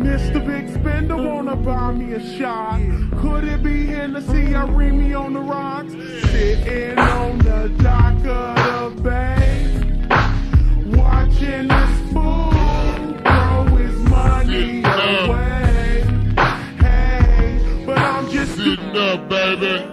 Mr. Big Spender wanna buy me a shot. Could it be Hennessy? I read me on the rocks, sitting on the dock of the bay, watching this fool throw his money away. Hey, but I'm just sitting up, baby.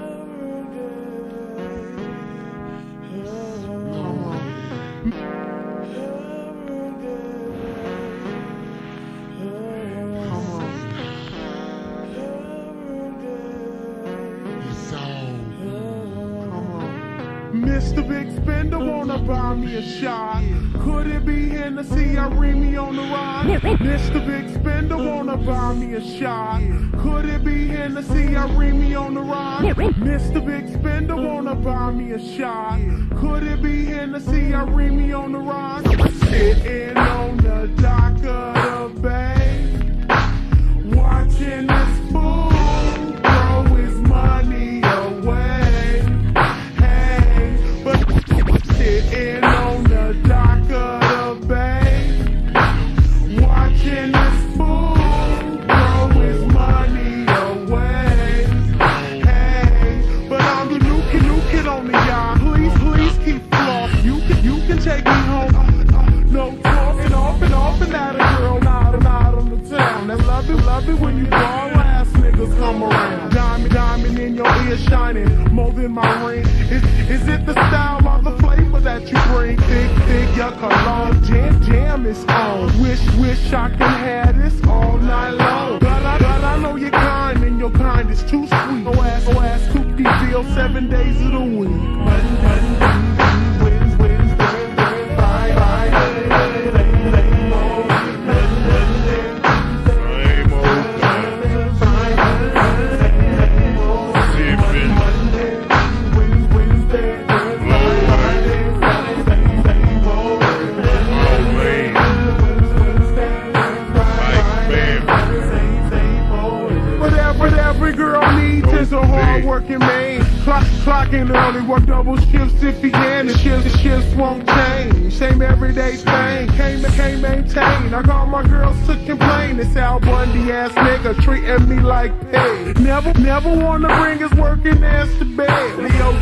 Mr. Big Spender wanna buy me a shot. Could it be Hennessy? I read me on the ride. Mr. Big Spender wanna buy me a shot. Could it be Hennessy? I read me on the ride. Mr. Big Spender wanna buy me a shot. Could it be Hennessy? I read me on the ride. Sitting on the dock of the bay, watching this fool throw his money away. Sitting on the dock of the bay, watching this fool throw his money away. Hey, but I'm the new kid on the yacht. Please keep flop. You can take me home. No talking off and out of girl, not on the town. That's love it when you call ass niggas come around. Diamond in your ear shining, more than my ring. Is it the style of the flavor that you bring? Thick, your cologne, jam is on. Wish I could have this all night long. God, I know you're kind, and your kind is too sweet. Go ask Coop D-Bill 7 days of the week. Wins, bye. Working man, clocking early, work double shifts if he can. The shifts won't change, same everyday thing. Can't maintain. I call my girls to complain. This Al Bundy ass nigga treating me like pay. Never wanna bring his working ass to bed. Leo,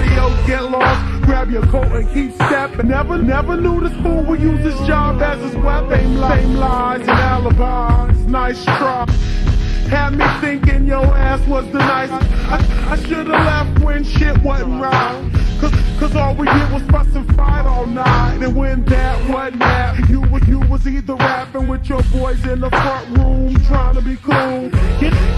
get lost, grab your coat and keep stepping. Never knew this fool would use his job as his weapon. Same lies and alibis, nice try. Had me thinking your ass was the nice. I should've left when shit wasn't right. Cause all we did was fuss and fight all night. And when that wasn't that, you was either rapping with your boys in the front room trying to be cool.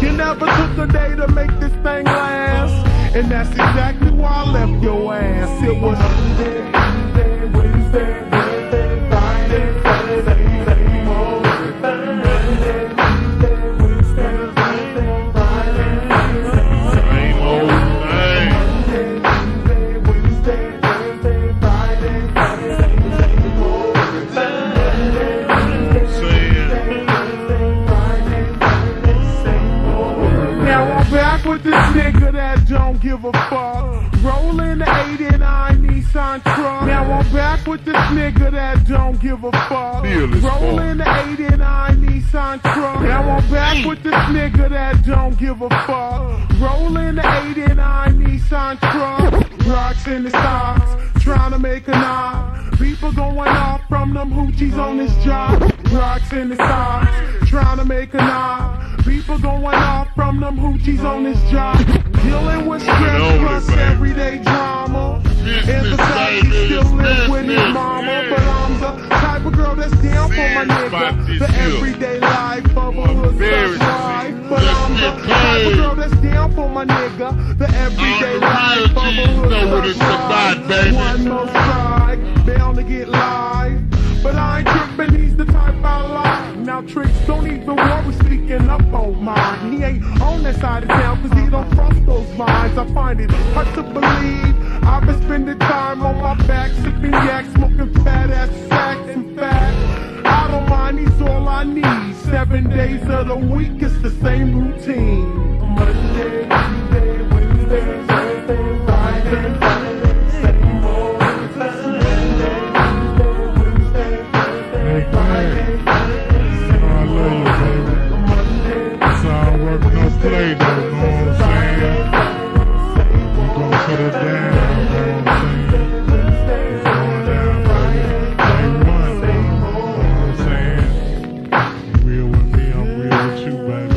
You never took a day to make this thing last. And that's exactly why I left your ass. It was Wednesday. With this nigga that don't give a fuck, rolling the 8 and 9 Nissan truck. Now I'm back with this nigga that don't give a fuck, rolling the 8 and 9 Nissan truck. Now I'm back with this nigga that don't give a fuck, rolling the 8 and 9 Nissan truck. Rocks in the socks, trying to make a knock. People going off from them hoochies on this job. Rocks in the socks, trying to make a knock. People going off from them hoochies on this job. Dealing with stress, plus everyday drama. And the fact he still lives with his mama. But I'm the type of girl that's down for my nigga. The everyday life of a hood slash wife. But I'm the type of girl that's down for my nigga. The everyday life of a hood slash wife. One more strike, bound to get live. But I ain't trippin', he's the type I like. Now tricks don't even worry speaking up on mine. He ain't on that side of town cause he don't cross those lines. I find it hard to believe I've been spending time on my back, sipping yak, smoking fat ass sacks. In fact, I don't mind, he's all I need. 7 days of the week, it's the same routine. Monday, Tuesday, Wednesday, Thursday, Friday, I love you, baby. baby.